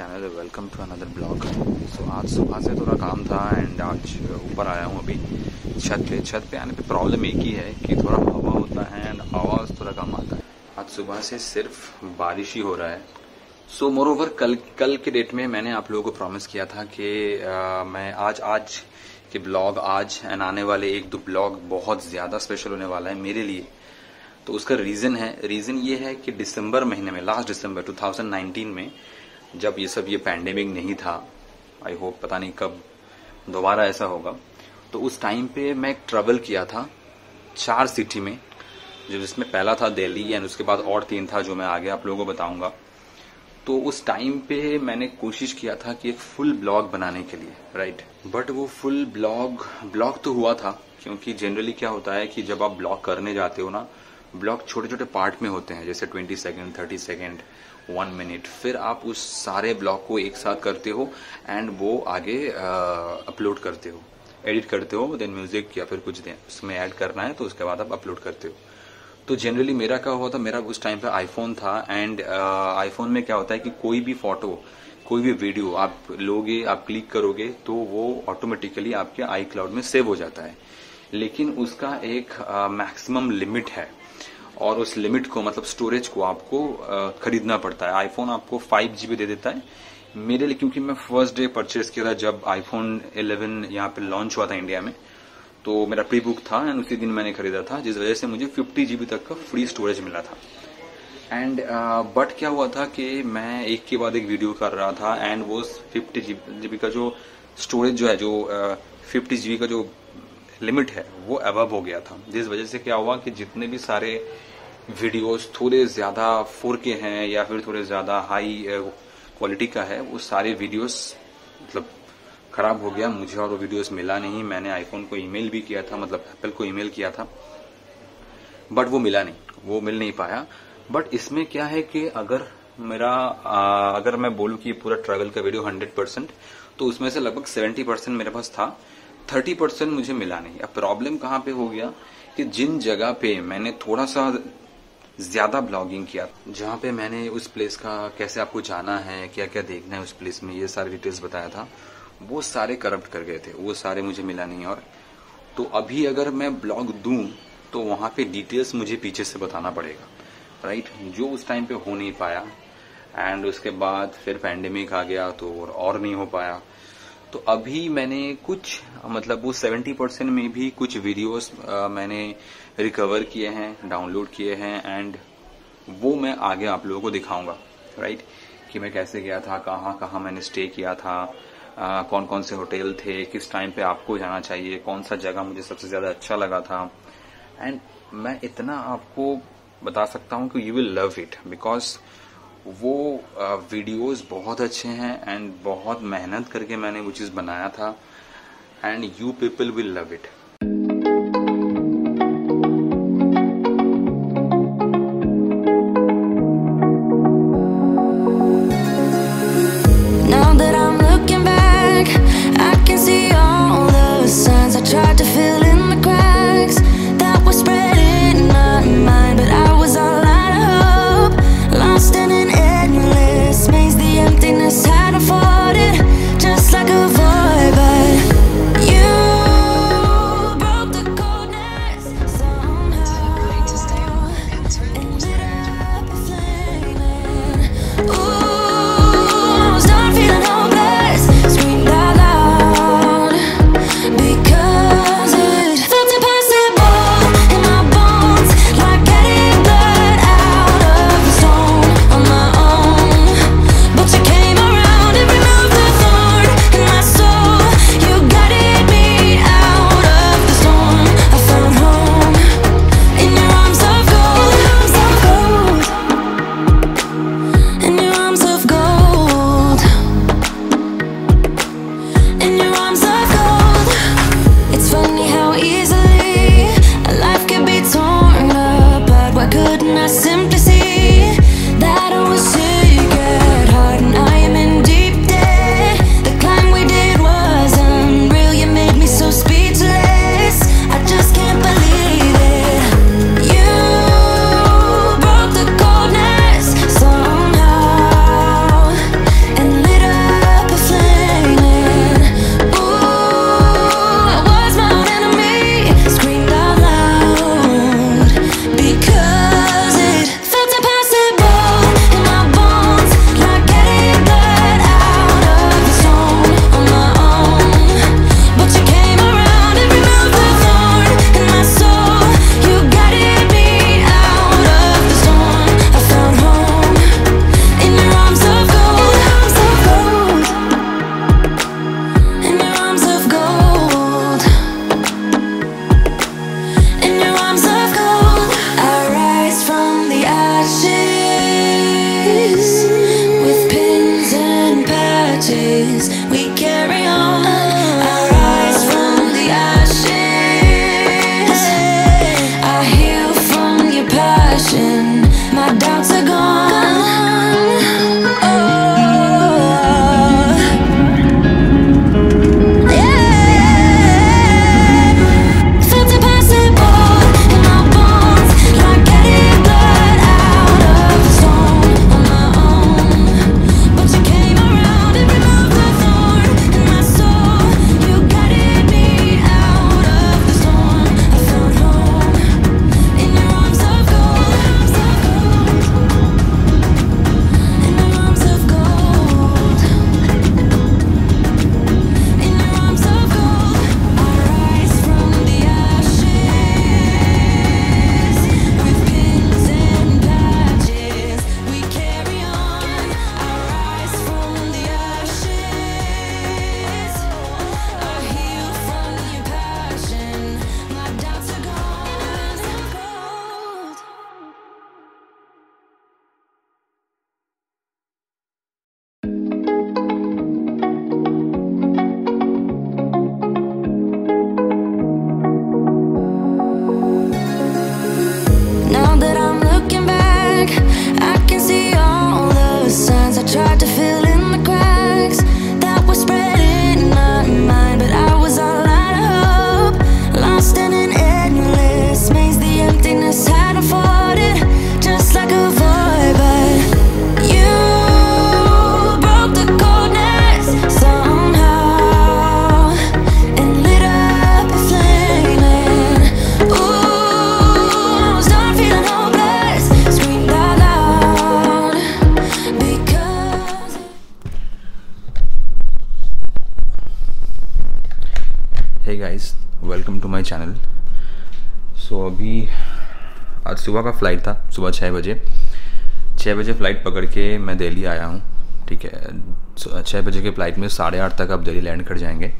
Channel, welcome to another blog. So आज सुबह से थोड़ा काम था एंड आज ऊपर आया हूँ अभी छत पे आने पे प्रॉब्लम एक ही है कि थोड़ा हवा होता है एंड आवाज़ थोड़ा कम आता है। आज सुबह से सिर्फ बारिश ही हो रहा है। सो मोर ओवर कल के डेट में मैंने आप लोगों को प्रॉमिस किया था कि मैं आज के ब्लॉग आज एंड आने वाले एक दो ब्लॉग बहुत ज़्यादा स्पेशल होने वाला है मेरे लिए। तो उसका रीज़न ये है कि दिसंबर महीने में, लास्ट दिसंबर 2019 में, जब ये पैंडेमिक नहीं था, आई होप पता नहीं कब दोबारा ऐसा होगा, तो उस टाइम पे मैं ट्रैवल किया था 4 सिटी में, जिसमें पहला था दिल्ली एंड उसके बाद और 3 था जो मैं आगे आप लोगों को बताऊंगा। तो उस टाइम पे मैंने कोशिश किया था कि एक फुल ब्लॉग बनाने के लिए, राइट, बट वो फुल ब्लॉग तो हुआ था, क्योंकि जनरली क्या होता है कि जब आप ब्लॉग करने जाते हो ना, ब्लॉग छोटे छोटे पार्ट में होते हैं, जैसे 20 सेकेंड, 30 सेकेंड, 1 मिनट, फिर आप उस सारे ब्लॉग को एक साथ करते हो एंड वो आगे अपलोड करते हो, एडिट करते हो, देन म्यूजिक या फिर कुछ उसमें ऐड करना है तो उसके बाद आप अपलोड करते हो। तो जनरली मेरा क्या हुआ था, मेरा उस टाइम पे आईफोन था एंड आईफोन में क्या होता है कि कोई भी फोटो, कोई भी वीडियो आप लोगे, आप क्लिक करोगे तो वो ऑटोमेटिकली आपके आई क्लाउड में सेव हो जाता है, लेकिन उसका एक मैक्सिमम लिमिट है और उस लिमिट को, मतलब स्टोरेज को आपको खरीदना पड़ता है। आईफोन आपको 5 GB दे देता है मेरे लिए, क्योंकि मैं फर्स्ट डे परचेज किया था जब आईफोन 11 यहाँ पे लॉन्च हुआ था इंडिया में, तो मेरा प्री बुक था एंड उसी दिन मैंने खरीदा था, जिस वजह से मुझे 50 GB तक का फ्री स्टोरेज मिला था। एंड बट क्या हुआ था कि मैं एक के बाद एक वीडियो कर रहा था एंड वो 50 GB का जो स्टोरेज जो है, जो 50 GB का जो लिमिट है वो अबव हो गया था, जिस वजह से क्या हुआ कि जितने भी सारे वीडियोस थोड़े ज़्यादा 4K हैं या फिर थोड़े ज़्यादा हाई क्वालिटी का है, वो सारे वीडियोस मतलब ख़राब हो गया। मुझे और वो वीडियोस मिला नहीं, मैंने आईफोन को ईमेल भी किया था, मतलब एप्पल को ईमेल किया था, बट वो मिला नहीं, वो मिल नहीं पाया। बट इसमें क्या है कि अगर मैं बोलूँ कि पूरा ट्रैवल का वीडियो 100%, तो उसमें से लगभग 70% मेरे पास था, 30% मुझे मिला नहीं। अब प्रॉब्लम कहाँ पे हो गया कि जिन जगह पे मैंने थोड़ा सा ज़्यादा ब्लॉगिंग किया, जहाँ पे मैंने उस प्लेस का कैसे आपको जाना है, क्या क्या देखना है उस प्लेस में, ये सारे डिटेल्स बताया था, वो सारे करप्ट कर गए थे, वो सारे मुझे मिला नहीं। और तो अभी अगर मैं ब्लॉग दूँ तो वहाँ पे डिटेल्स मुझे पीछे से बताना पड़ेगा, राइट, जो उस टाइम पे हो नहीं पाया। एंड उसके बाद फिर पैंडेमिक आ गया तो और नहीं हो पाया। तो अभी मैंने कुछ, मतलब वो 70% में भी कुछ वीडियोस मैंने रिकवर किए हैं, डाउनलोड किए हैं एंड वो मैं आगे आप लोगों को दिखाऊंगा, राइट, कि मैं कैसे गया था, कहाँ कहाँ मैंने स्टे किया था, कौन कौन से होटल थे, किस टाइम पे आपको जाना चाहिए, कौन सा जगह मुझे सबसे ज़्यादा अच्छा लगा था। एंड मैं इतना आपको बता सकता हूँ कि you will love it, because वो वीडियोस बहुत अच्छे हैं एंड बहुत मेहनत करके मैंने वो चीज़ बनाया था and you people will love it. ashes, we carry on. I rise from the ashes, I heal from your passion. My doubts are gone. Oh, yeah. Felt impossible in my bones, like getting blood out of stone. On my own, but you came around and removed the thorn in my soul. You guided me out of the storm. I found home in your arms of gold. In your arms of gold. In your arms of gold. I rise from the ashes, with pins and patches, we carry on. I rise from the ashes, I heal from your passion. My doubts are gone. Now that I'm looking back, I can see all the signs I tried to fill in the cracks that were spread in my mind, but I was all out of hope, lost in an endless maze. The emptiness hadn't flooded, just like a void, but you broke the coldness somehow and lit up a flame. And ooh, I was done feeling hopeless, screamed out loud because. Hey guys, welcome to my channel. So अभी आज सुबह का flight था, सुबह 6 बजे flight पकड़ के मैं दिल्ली आया हूँ। ठीक है, 6 बजे के फ़्लाइट में 8:30 तक आप दिल्ली लैंड कर जाएंगे।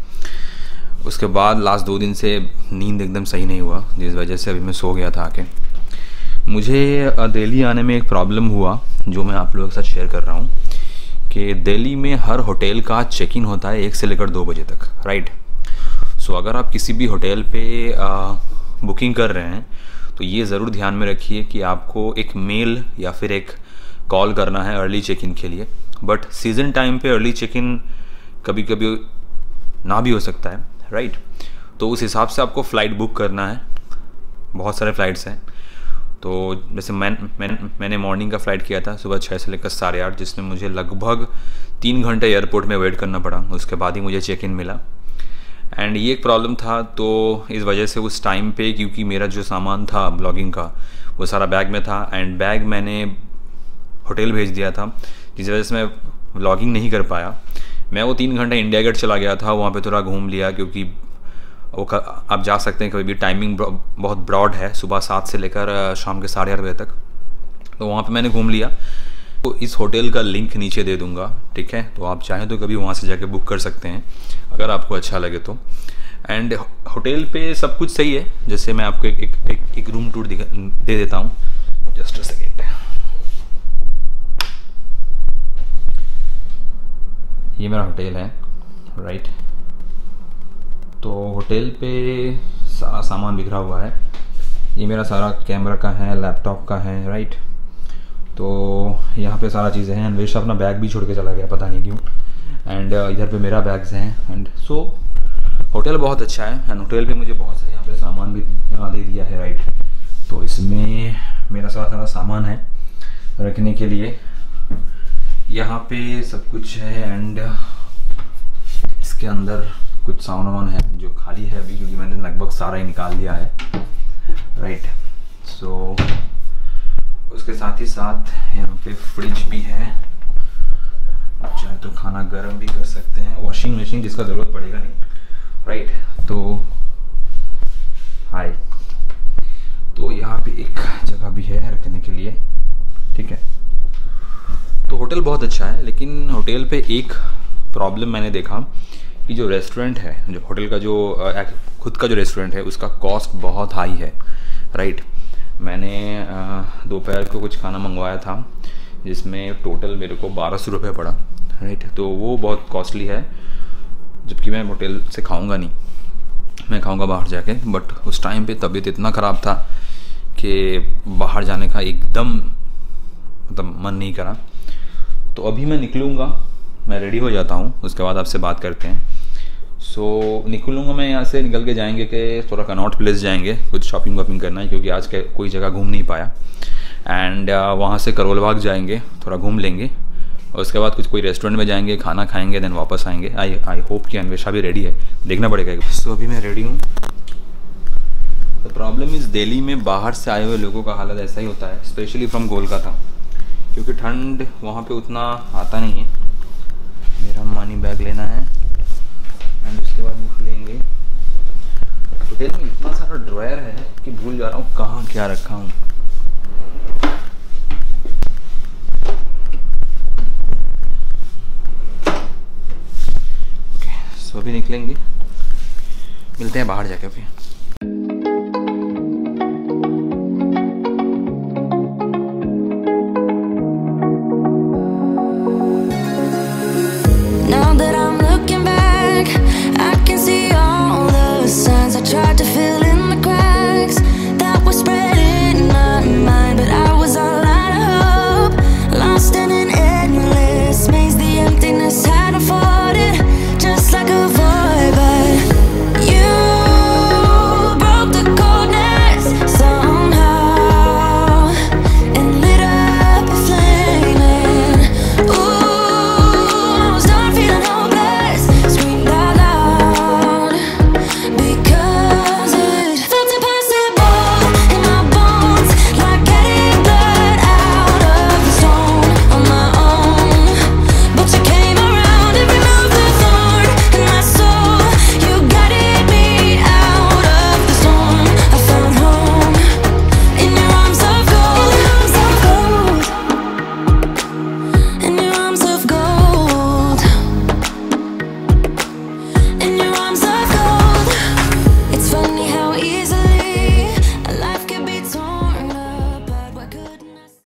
उसके बाद लास्ट 2 दिन से नींद एकदम सही नहीं हुआ, जिस वजह से अभी मैं सो गया था आके। मुझे दिल्ली आने में एक प्रॉब्लम हुआ जो मैं आप लोगों के साथ शेयर कर रहा हूँ कि दिल्ली में हर होटल का चेक इन होता है 1 से लेकर 2 बजे तक, राइट। सो अगर आप किसी भी होटल पे बुकिंग कर रहे हैं तो ये ज़रूर ध्यान में रखिए कि आपको एक मेल या फिर एक कॉल करना है अर्ली चेक इन के लिए। बट सीज़न टाइम पे अर्ली चेक इन कभी कभी ना भी हो सकता है, राइट। तो उस हिसाब से आपको फ़्लाइट बुक करना है, बहुत सारे फ़्लाइट्स हैं। तो जैसे मैंने मॉर्निंग का फ़्लाइट किया था सुबह 6 से लेकर 8:30, जिसमें मुझे लगभग 3 घंटे एयरपोर्ट में वेट करना पड़ा। उसके बाद ही मुझे चेक इन मिला एंड ये एक प्रॉब्लम था। तो इस वजह से उस टाइम पे, क्योंकि मेरा जो सामान था ब्लॉगिंग का वो सारा बैग में था एंड बैग मैंने होटल भेज दिया था, जिस वजह से मैं ब्लॉगिंग नहीं कर पाया। मैं वो 3 घंटे इंडिया गेट चला गया था, वहाँ पे थोड़ा घूम लिया, क्योंकि वो आप जा सकते हैं कभी भी, टाइमिंग बहुत ब्रॉड है, सुबह 7 से लेकर शाम के 8:30 बजे तक। तो वहाँ पर मैंने घूम लिया। तो इस होटल का लिंक नीचे दे दूंगा, ठीक है। तो आप चाहें तो कभी वहाँ से जाके बुक कर सकते हैं अगर आपको अच्छा लगे तो। एंड होटल पे सब कुछ सही है। जैसे मैं आपको एक रूम टूर दे देता हूँ, जस्ट अ सेकेंड। ये मेरा होटल है, राइट। तो होटल पे सारा सामान बिखरा हुआ है। ये मेरा सारा कैमरा का है, लैपटॉप का है, राइट। तो यहाँ पे सारा चीज़ें हैं। अनवेश अपना बैग भी छोड़ के चला गया, पता नहीं क्यों। एंड इधर पे मेरा बैग्स हैं। एंड सो होटल बहुत अच्छा है एंड होटल पे मुझे बहुत सारे यहाँ पे सामान भी दे दिया है, राइट। तो इसमें मेरा सारा सामान है रखने के लिए, यहाँ पे सब कुछ है। एंड इसके अंदर कुछ सामान है जो खाली है अभी, क्योंकि मैंने लगभग सारा ही निकाल लिया है, राइट। सो उसके साथ ही साथ यहाँ पे फ्रिज भी है, आप चाहे तो खाना गर्म भी कर सकते हैं। वॉशिंग मशीन जिसका ज़रूरत पड़ेगा नहीं, राइट। तो हाय, तो यहाँ पे एक जगह भी है रखने के लिए, ठीक है। तो होटल बहुत अच्छा है, लेकिन होटल पे एक प्रॉब्लम मैंने देखा कि जो रेस्टोरेंट है, जो होटल का जो खुद का जो रेस्टोरेंट है, उसका कॉस्ट बहुत हाई है, राइट। मैंने दोपहर को कुछ खाना मंगवाया था जिसमें टोटल मेरे को 1200 रुपये पड़ा राइट, तो वो बहुत कॉस्टली है, जबकि मैं होटल से खाऊंगा नहीं, मैं खाऊंगा बाहर जाके। बट उस टाइम पे तबीयत इतना ख़राब था कि बाहर जाने का एकदम मतलब मन नहीं करा। तो अभी मैं निकलूँगा, मैं रेडी हो जाता हूँ, उसके बाद आपसे बात करते हैं। सो निकलूँगा मैं यहाँ से, निकल के जाएंगे कि थोड़ा कनॉट प्लेस जाएंगे, कुछ शॉपिंग वॉपिंग करना है क्योंकि आज कोई जगह घूम नहीं पाया। एंड वहाँ से करोलबाग जाएंगे, थोड़ा घूम लेंगे और उसके बाद कुछ कोई रेस्टोरेंट में जाएंगे, खाना खाएंगे, देन वापस आएंगे। आई होप कि अन्वेषा भी रेडी है, देखना पड़ेगा। सो अभी मैं रेडी हूँ। द प्रॉब्लम इज़ दिल्ली में बाहर से आए हुए लोगों का हालत ऐसा ही होता है, स्पेशली फ्रॉम कोलकाता, क्योंकि ठंड वहाँ पर उतना आता नहीं है। मेरा मनी बैग लेना है एंड उसके बाद निकलेंगे। होटल में इतना सारा ड्रायर है कि भूल जा रहा हूँ कहाँ क्या रखा हूँ। ओके, सो अभी निकलेंगे, मिलते हैं बाहर जाके। फिर